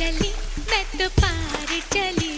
चली मैं तो पार चली।